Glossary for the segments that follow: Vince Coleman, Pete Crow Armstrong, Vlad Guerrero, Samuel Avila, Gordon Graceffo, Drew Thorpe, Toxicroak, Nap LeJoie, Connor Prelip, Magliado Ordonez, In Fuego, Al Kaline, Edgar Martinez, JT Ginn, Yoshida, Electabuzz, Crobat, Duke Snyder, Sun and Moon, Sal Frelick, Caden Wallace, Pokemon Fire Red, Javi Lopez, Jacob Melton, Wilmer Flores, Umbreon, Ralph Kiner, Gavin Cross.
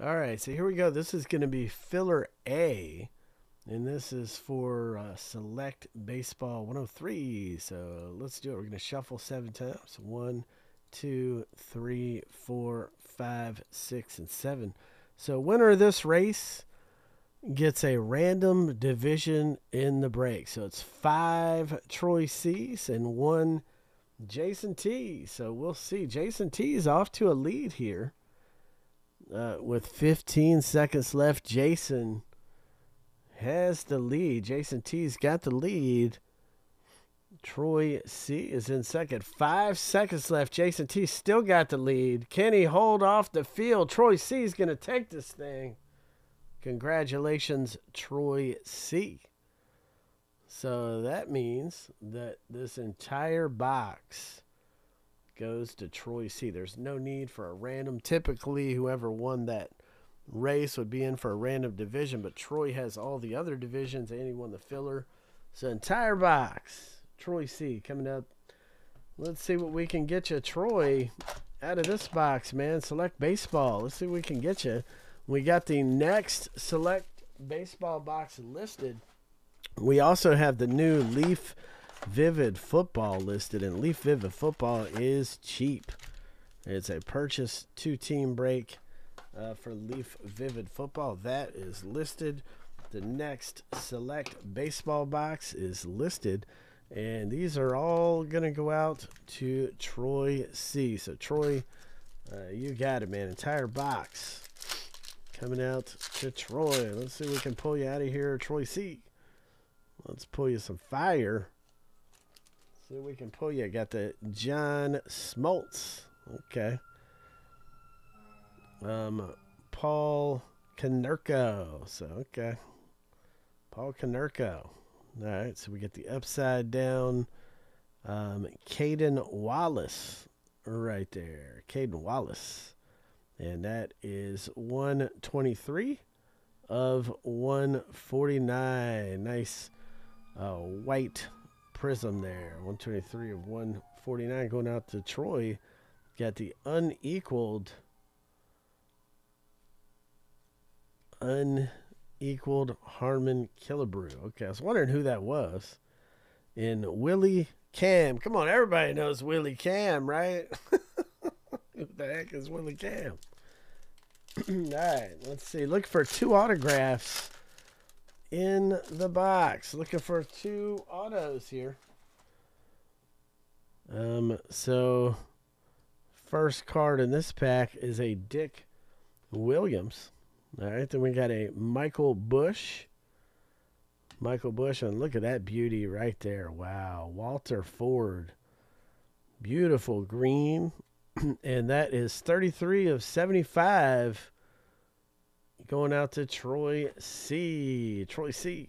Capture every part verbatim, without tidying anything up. All right, so here we go. This is going to be filler A, and this is for uh, Select Baseball one oh three. So let's do it. We're going to shuffle seven times. One, two, three, four, five, six, and seven. So winner of this race gets a random division in the break. So it's five Troy C's and one Jason T. So we'll see. Jason T is off to a lead here uh, with fifteen seconds left. Jason has the lead. Jason T's got the lead. Troy C is in second. Five seconds left. Jason T still got the lead. Can he hold off the field? Troy C is going to take this thing. Congratulations, Troy C. So that means that this entire box goes to Troy C. There's no need for a random. Typically, whoever won that race would be in for a random division, but Troy has all the other divisions, and he won the filler. So entire box, Troy C coming up. Let's see what we can get you, Troy, out of this box, man. Select Baseball. Let's see what we can get you. We got the next Select Baseball box listed. We also have the new Leaf Vivid football listed, and Leaf Vivid football is cheap. It's a purchase two-team break uh, for Leaf Vivid football. That is listed. The next Select Baseball box is listed, and these are all going to go out to Troy C. So, Troy, uh, you got it, man. Entire box coming out to Troy. Let's see if we can pull you out of here, Troy C. Let's pull you some fire. See if we can pull you. Got the John Smoltz. Okay. Um, Paul Konerko. So, okay. Paul Konerko. All right. So we get the upside down um, Caden Wallace right there. Caden Wallace. And that is one twenty-three of one forty-nine. Nice uh, white prism there. one twenty-three of one forty-nine going out to Troy. Got the unequaled, unequaled Harmon Killebrew. Okay, I was wondering who that was. And Willie Cam. Come on, everybody knows Willie Cam, right? Who the heck is Willie Cam? Alright, let's see. Look for two autographs in the box. Looking for two autos here. Um, so first card in this pack is a Dick Williams. Alright, then we got a Michael Bush. Michael Bush, and look at that beauty right there. Wow. Walter Ford. Beautiful green. And that is thirty-three of seventy-five going out to Troy C. Troy C.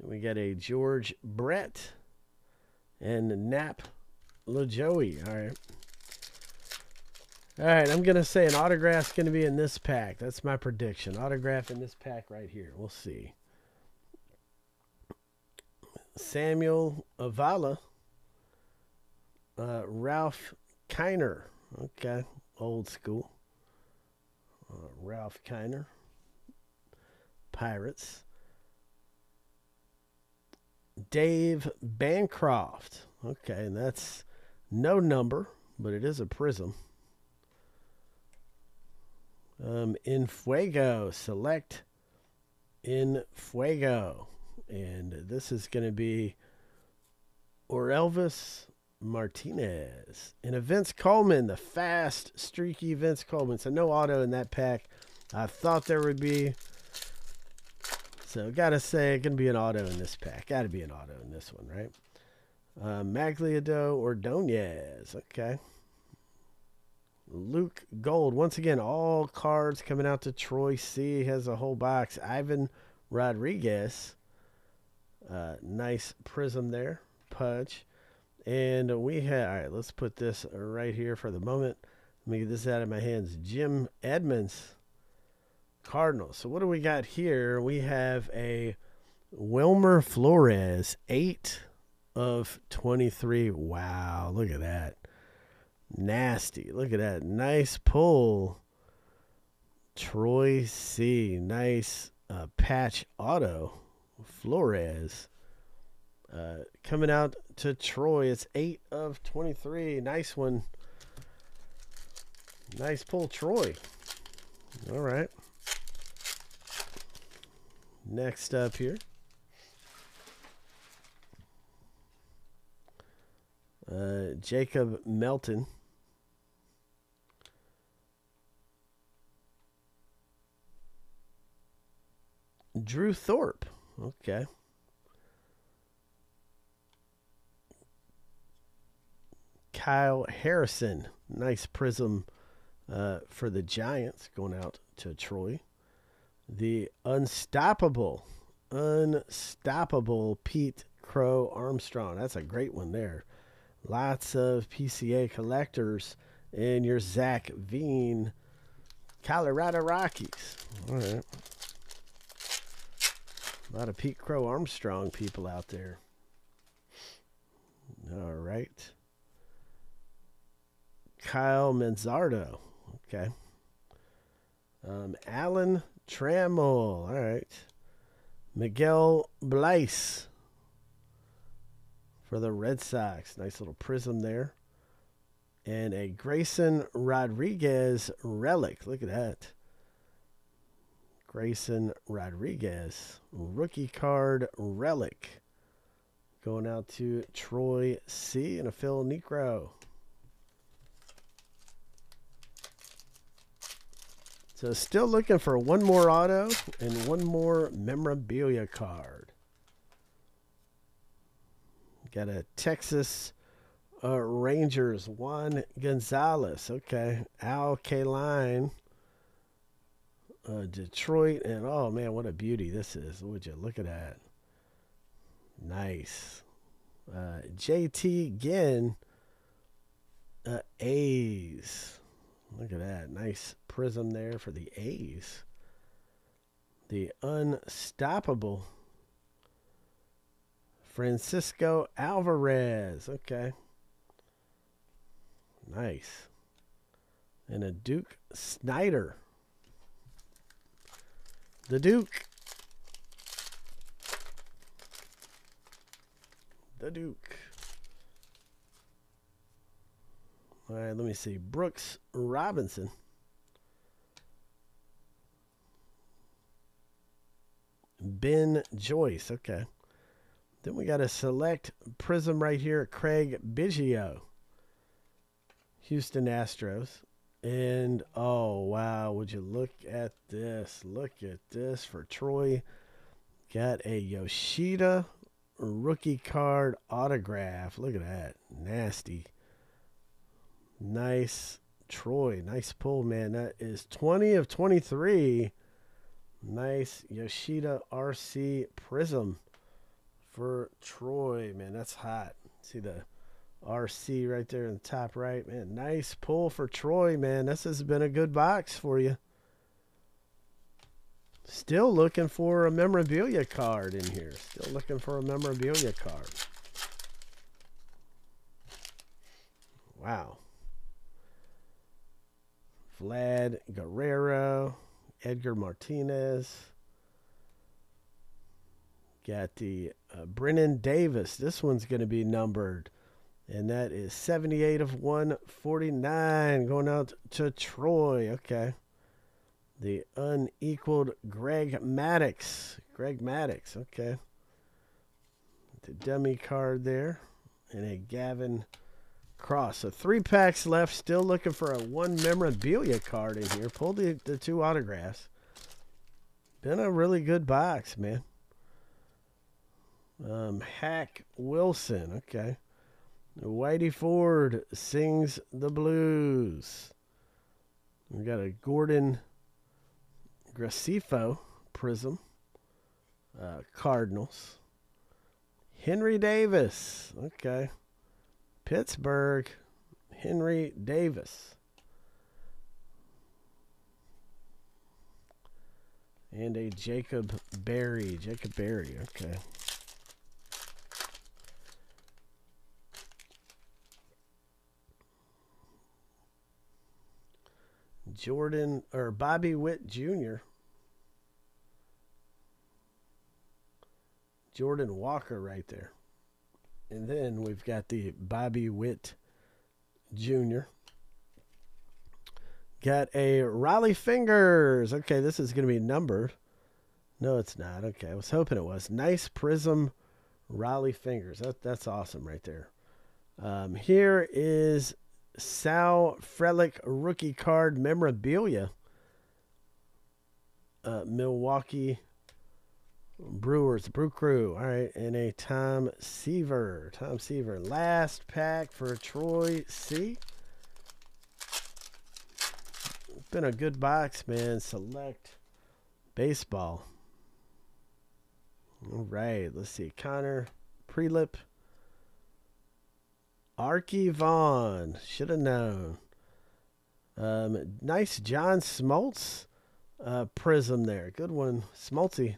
And we got a George Brett and Nap LeJoie. All right. All right. I'm going to say an autograph's going to be in this pack. That's my prediction. Autograph in this pack right here. We'll see. Samuel Avila. Uh, Ralph Kiner. Okay. Old school. Uh, Ralph Kiner. Pirates. Dave Bancroft. Okay. And that's no number, but it is a prism. Um, In Fuego. Select In Fuego. And this is going to be or Elvis Martinez and a Vince Coleman, the fast streaky Vince Coleman. So no auto in that pack. I thought there would be, so gotta say it can be an auto in this pack. Gotta be an auto in this one, right? uh, Magliado Ordonez. Okay. Luke Gold. Once again, all cards coming out to Troy C. Has a whole box. Ivan Rodriguez, uh, nice prism there, Pudge. And we have, all right, let's put this right here for the moment. Let me get this out of my hands. Jim Edmonds, Cardinals. So what do we got here? We have a Wilmer Flores, eight of twenty-three. Wow, look at that. Nasty. Look at that. Nice pull Troy C. Nice uh, patch auto. Flores. Uh, coming out to Troy. It's eight of twenty-three. Nice one. Nice pull, Troy. All right. Next up here. Uh, Jacob Melton. Drew Thorpe. Okay. Kyle Harrison. Nice prism uh, for the Giants going out to Troy. The unstoppable, unstoppable Pete Crow Armstrong. That's a great one there. Lots of P C A collectors in your Zach Veen Colorado Rockies. All right. A lot of Pete Crow Armstrong people out there. All right. Kyle Manzardo. Okay. Um, Alan Trammell. All right. Miguel Blais for the Red Sox. Nice little prism there. And a Grayson Rodriguez relic. Look at that. Grayson Rodriguez, rookie card relic. Going out to Troy C. and a Phil Necro. So still looking for one more auto and one more memorabilia card. Got a Texas uh, Rangers, Juan Gonzalez. Okay, Al Kaline. Uh, Detroit, and oh man, what a beauty this is. Would you look at that? Nice. Uh, J T Ginn, uh, A's. Look at that. Nice prism there for the A's. The unstoppable Francisco Alvarez. Okay. Nice. And a Duke Snyder. The Duke. The Duke. All right, let me see. Brooks Robinson. Ben Joyce. Okay. Then we got a select prism right here. Craig Biggio. Houston Astros. And, oh, wow, would you look at this. Look at this for Troy. Got a Yoshida rookie card autograph. Look at that. Nasty. Nice, Troy. Nice pull, man. That is twenty of twenty-three. Nice Yoshida R C prism for Troy. Man, that's hot. See the R C right there in the top right, man. Nice pull for Troy, man. This has been a good box for you. Still looking for a memorabilia card in here. Still looking for a memorabilia card. Wow. Vlad Guerrero, Edgar Martinez. Got the uh, Brennan Davis. This one's going to be numbered. And that is seventy-eight of one forty-nine going out to Troy. Okay. The unequaled Greg Maddox. Greg Maddox. Okay. The dummy card there. And a Gavin Cross. So three packs left. Still looking for a one memorabilia card in here. Pull the, the two autographs. Been a really good box, man. Um, Hack Wilson. Okay. Whitey Ford sings the blues. We got a Gordon Graceffo prism. Uh, Cardinals. Henry Davis. Okay. Pittsburgh. Henry Davis. And a Jacob Berry. Jacob Berry. Okay. Jordan or Bobby Witt Junior Jordan Walker right there. And then we've got the Bobby Witt Junior Got a Raleigh Fingers. Okay, this is going to be numbered. No, it's not. Okay, I was hoping it was. Nice Prism Raleigh Fingers. That, that's awesome right there. Um, here is Sal Frelick rookie card memorabilia. Uh, Milwaukee Brewers, Brew Crew. All right, and a Tom Seaver. Tom Seaver. Last pack for Troy C. It's been a good box, man. Select Baseball. All right, let's see. Connor Prelip. Archie Vaughn. Should have known. Um, nice John Smoltz uh, prism there. Good one, Smoltzy.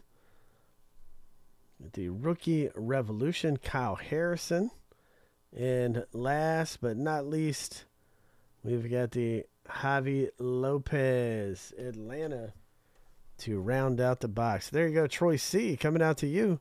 The Rookie Revolution, Kyle Harrison. And last but not least, we've got the Javi Lopez Atlanta to round out the box. There you go, Troy C. coming out to you.